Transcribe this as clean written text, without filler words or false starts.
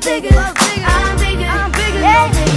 bigger. I'm bigger.